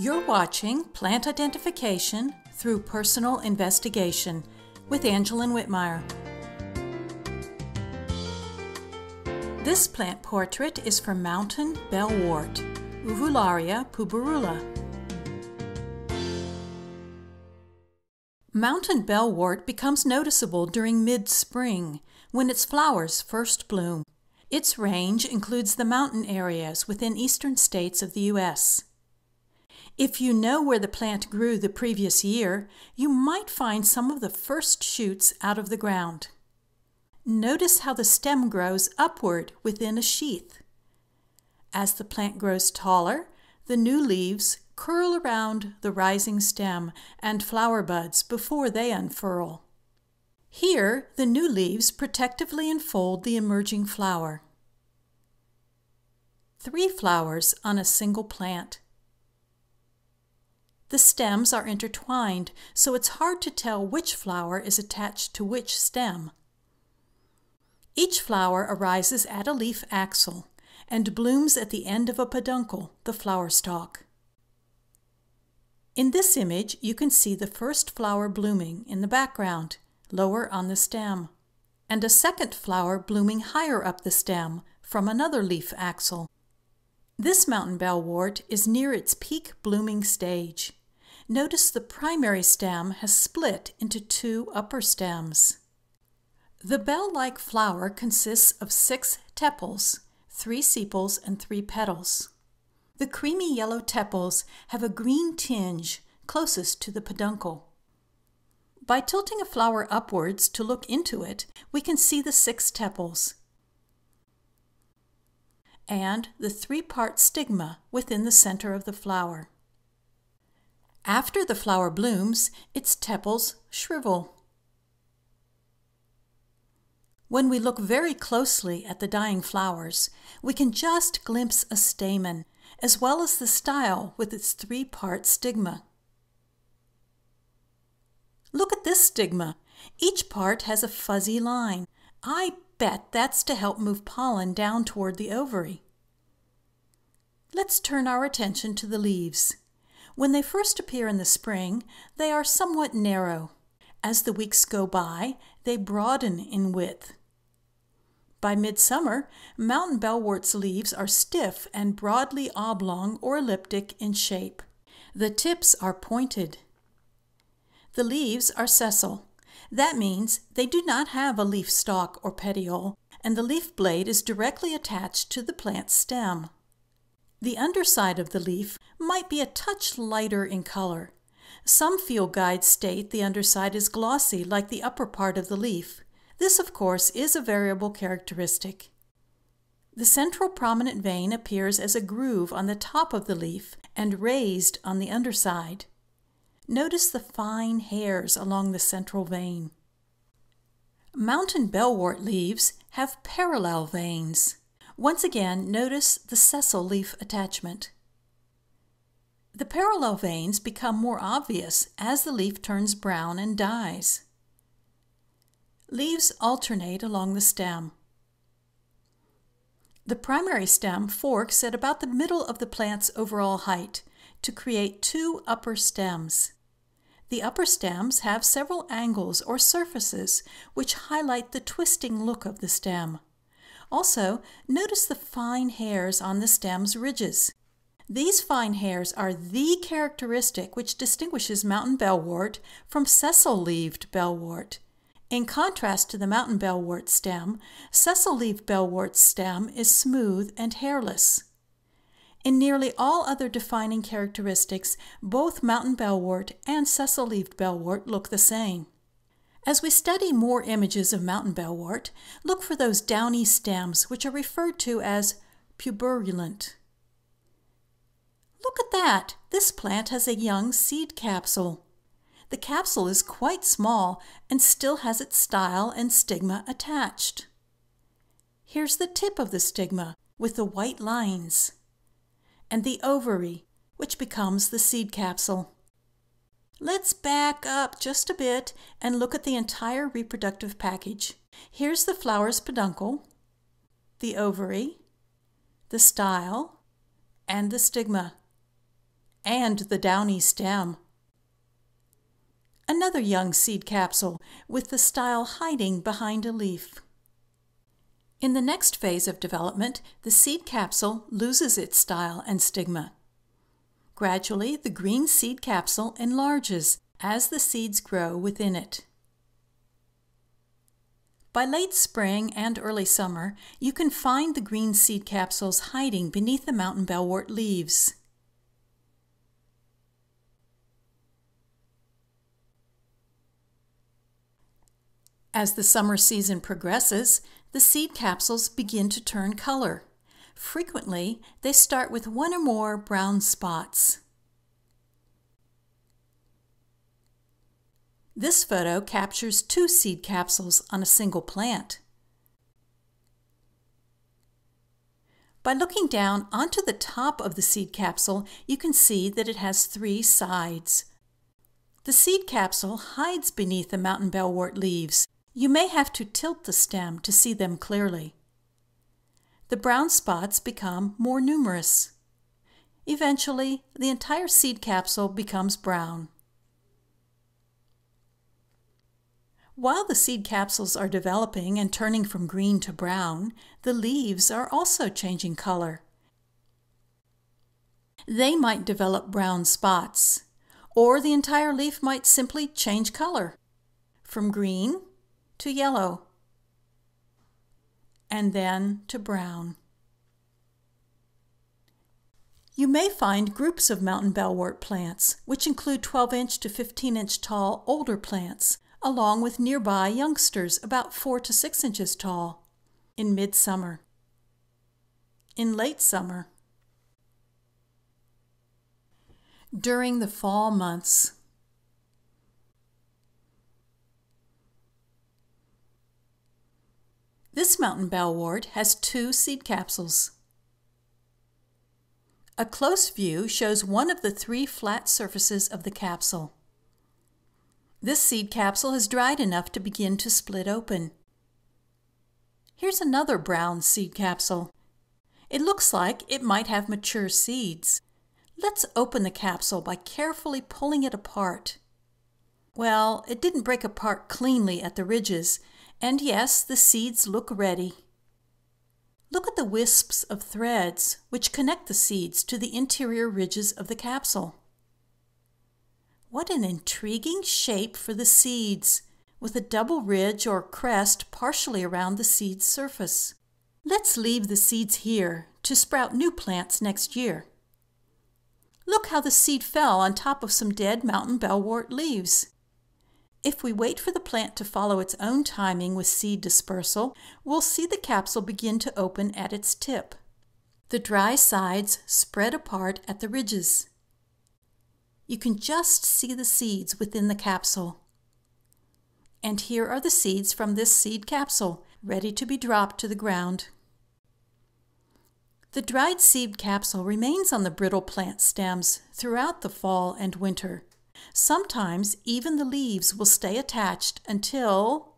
You're watching Plant Identification Through Personal Investigation with Angeline Whitmire. This plant portrait is from Mountain Bellwort, Uvularia puberula. Mountain Bellwort becomes noticeable during mid-spring, when its flowers first bloom. Its range includes the mountain areas within eastern states of the U.S. If you know where the plant grew the previous year, you might find some of the first shoots out of the ground. Notice how the stem grows upward within a sheath. As the plant grows taller, the new leaves curl around the rising stem and flower buds before they unfurl. Here, the new leaves protectively enfold the emerging flower. 3 flowers on a single plant. The stems are intertwined, so it's hard to tell which flower is attached to which stem. Each flower arises at a leaf axil and blooms at the end of a peduncle, the flower stalk. In this image, you can see the first flower blooming in the background, lower on the stem, and a second flower blooming higher up the stem from another leaf axil. This mountain bellwort is near its peak blooming stage. Notice the primary stem has split into 2 upper stems. The bell-like flower consists of 6 tepals, 3 sepals, and 3 petals. The creamy yellow tepals have a green tinge closest to the peduncle. By tilting a flower upwards to look into it, we can see the 6 tepals and the 3-part stigma within the center of the flower. After the flower blooms, its tepals shrivel. When we look very closely at the dying flowers, we can just glimpse a stamen, as well as the style with its 3-part stigma. Look at this stigma. Each part has a fuzzy line. I bet that's to help move pollen down toward the ovary. Let's turn our attention to the leaves. When they first appear in the spring, they are somewhat narrow. As the weeks go by, they broaden in width. By midsummer, mountain bellwort's leaves are stiff and broadly oblong or elliptic in shape. The tips are pointed. The leaves are sessile. That means they do not have a leaf stalk or petiole, and the leaf blade is directly attached to the plant's stem. The underside of the leaf might be a touch lighter in color. Some field guides state the underside is glossy like the upper part of the leaf. This, of course, is a variable characteristic. The central prominent vein appears as a groove on the top of the leaf and raised on the underside. Notice the fine hairs along the central vein. Mountain bellwort leaves have parallel veins. Once again, notice the sessile leaf attachment. The parallel veins become more obvious as the leaf turns brown and dies. Leaves alternate along the stem. The primary stem forks at about the middle of the plant's overall height to create 2 upper stems. The upper stems have several angles or surfaces which highlight the twisting look of the stem. Also, notice the fine hairs on the stem's ridges. These fine hairs are the characteristic which distinguishes mountain bellwort from sessile-leaved bellwort. In contrast to the mountain bellwort stem, sessile-leaved bellwort's stem is smooth and hairless. In nearly all other defining characteristics, both mountain bellwort and sessile-leaved bellwort look the same. As we study more images of mountain bellwort, look for those downy stems which are referred to as puberulent. Look at that! This plant has a young seed capsule. The capsule is quite small and still has its style and stigma attached. Here's the tip of the stigma with the white lines, and the ovary, which becomes the seed capsule. Let's back up just a bit and look at the entire reproductive package. Here's the flower's peduncle, the ovary, the style, and the stigma. and the downy stem. Another young seed capsule with the style hiding behind a leaf. In the next phase of development, the seed capsule loses its style and stigma. Gradually, the green seed capsule enlarges as the seeds grow within it. By late spring and early summer, you can find the green seed capsules hiding beneath the mountain bellwort leaves. As the summer season progresses, the seed capsules begin to turn color. Frequently, they start with one or more brown spots. This photo captures two seed capsules on a single plant. By looking down onto the top of the seed capsule, you can see that it has three sides. The seed capsule hides beneath the mountain bellwort leaves. You may have to tilt the stem to see them clearly. The brown spots become more numerous. Eventually, the entire seed capsule becomes brown. While the seed capsules are developing and turning from green to brown, the leaves are also changing color. They might develop brown spots, or the entire leaf might simply change color from green to yellow, and then to brown. You may find groups of mountain bellwort plants, which include 12-inch to 15-inch tall older plants, along with nearby youngsters about 4 to 6 inches tall, in midsummer, in late summer, during the fall months, this mountain bellwort has two seed capsules. A close view shows one of the three flat surfaces of the capsule. This seed capsule has dried enough to begin to split open. Here's another brown seed capsule. It looks like it might have mature seeds. Let's open the capsule by carefully pulling it apart. Well, it didn't break apart cleanly at the ridges, and yes, the seeds look ready. Look at the wisps of threads which connect the seeds to the interior ridges of the capsule. What an intriguing shape for the seeds, with a double ridge or crest partially around the seed's surface. Let's leave the seeds here to sprout new plants next year. Look how the seed fell on top of some dead mountain bellwort leaves. If we wait for the plant to follow its own timing with seed dispersal, we'll see the capsule begin to open at its tip. The dry sides spread apart at the ridges. You can just see the seeds within the capsule. And here are the seeds from this seed capsule, ready to be dropped to the ground. The dried seed capsule remains on the brittle plant stems throughout the fall and winter. Sometimes even the leaves will stay attached until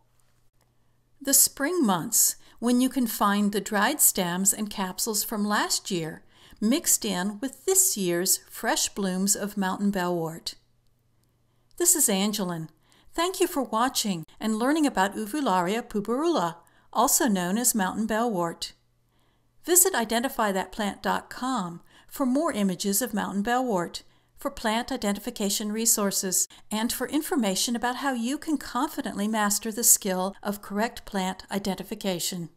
the spring months, when you can find the dried stems and capsules from last year mixed in with this year's fresh blooms of mountain bellwort. This is Angeline. Thank you for watching and learning about Uvularia puberula, also known as mountain bellwort. Visit identifythatplant.com for more images of mountain bellwort, for plant identification resources, and for information about how you can confidently master the skill of correct plant identification.